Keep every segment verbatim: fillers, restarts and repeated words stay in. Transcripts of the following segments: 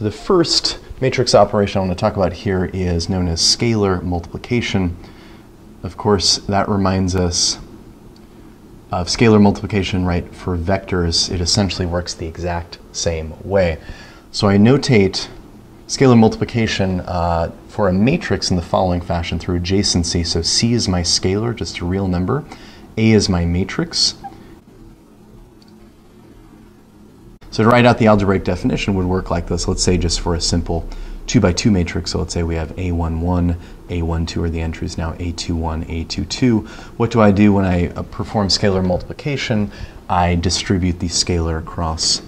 The first matrix operation I want to talk about here is known as scalar multiplication. Of course, that reminds us of scalar multiplication, right, for vectors. It essentially works the exact same way. So I notate scalar multiplication uh, for a matrix in the following fashion through adjacency. So C is my scalar, just a real number. A is my matrix. So to write out the algebraic definition would work like this. Let's say just for a simple two by two matrix, so let's say we have A one one, A one two are the entries now, A two one, A two two. What do I do when I uh, perform scalar multiplication? I distribute the scalar across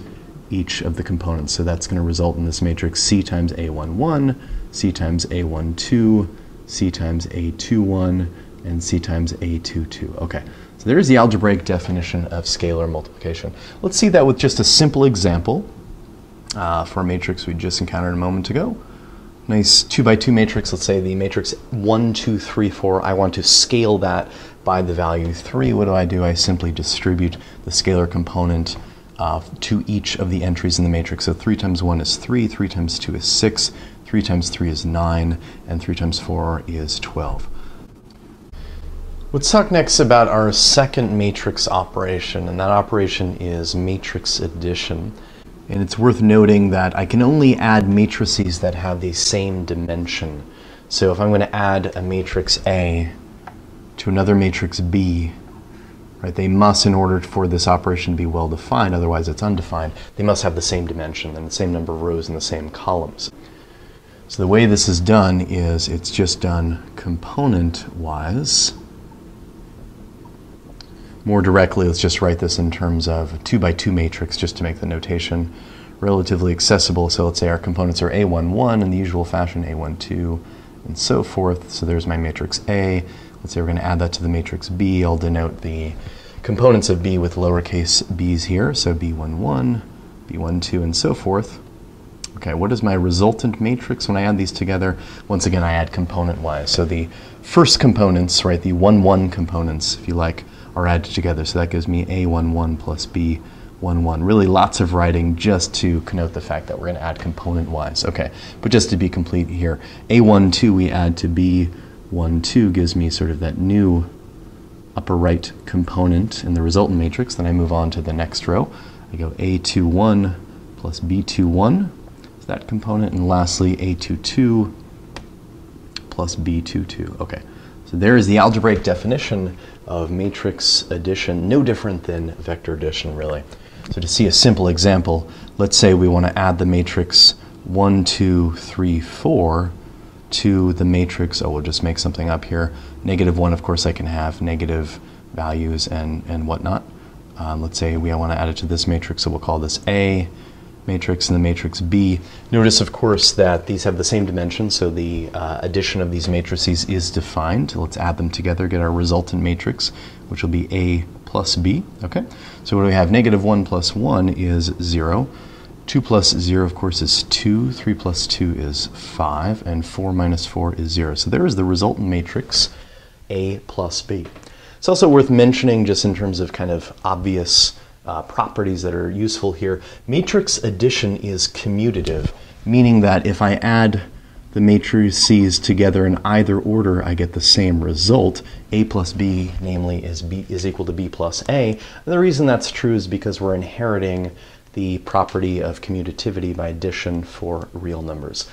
each of the components. So that's going to result in this matrix C times A one one, C times A one two, C times A two one, and C times A two two. Okay. So there's the algebraic definition of scalar multiplication. Let's see that with just a simple example uh, for a matrix we just encountered a moment ago. Nice two by two matrix. Let's say the matrix one two three four. I want to scale that by the value three. What do I do? I simply distribute the scalar component uh, to each of the entries in the matrix. So three times one is three, three times two is six, three times three is nine, and three times four is twelve. Let's talk next about our second matrix operation, and that operation is matrix addition. And it's worth noting that I can only add matrices that have the same dimension. So if I'm going to add a matrix A to another matrix B, right, they must, in order for this operation to be well defined, otherwise it's undefined, they must have the same dimension and the same number of rows and the same columns. So the way this is done is it's just done component-wise. More directly, let's just write this in terms of a two by two matrix just to make the notation relatively accessible. So let's say our components are A one one in the usual fashion, A one two, and so forth. So there's my matrix A. Let's say we're going to add that to the matrix B. I'll denote the components of B with lowercase b's here. So B one one, B one two, and so forth. Okay, what is my resultant matrix when I add these together? Once again, I add component-wise. So the first components, right, the one one components, if you like, are added together. So that gives me A one one plus B one one. Really lots of writing just to connote the fact that we're going to add component-wise. Okay, but just to be complete here, A one two we add to B one two gives me sort of that new upper right component in the resultant matrix. Then I move on to the next row. I go A two one plus B two one is that component, and lastly A two two plus B two two. Okay. There is the algebraic definition of matrix addition, no different than vector addition, really. So to see a simple example, let's say we want to add the matrix one two three four to the matrix, oh, we'll just make something up here. Negative one, of course, I can have negative values and, and whatnot. Um, let's say we want to add it to this matrix, so we'll call this A matrix and the matrix B. Notice, of course, that these have the same dimension, so the uh, addition of these matrices is defined. Let's add them together, get our resultant matrix, which will be A plus B. Okay, so what do we have? Negative one plus one is zero. two plus zero, of course, is two. three plus two is five. And four minus four is zero. So there is the resultant matrix, A plus B. It's also worth mentioning, just in terms of kind of obvious Uh, properties that are useful here. Matrix addition is commutative, meaning that if I add the matrices together in either order, I get the same result. A plus B, namely, is B is equal to B plus A. And the reason that's true is because we're inheriting the property of commutativity by addition for real numbers.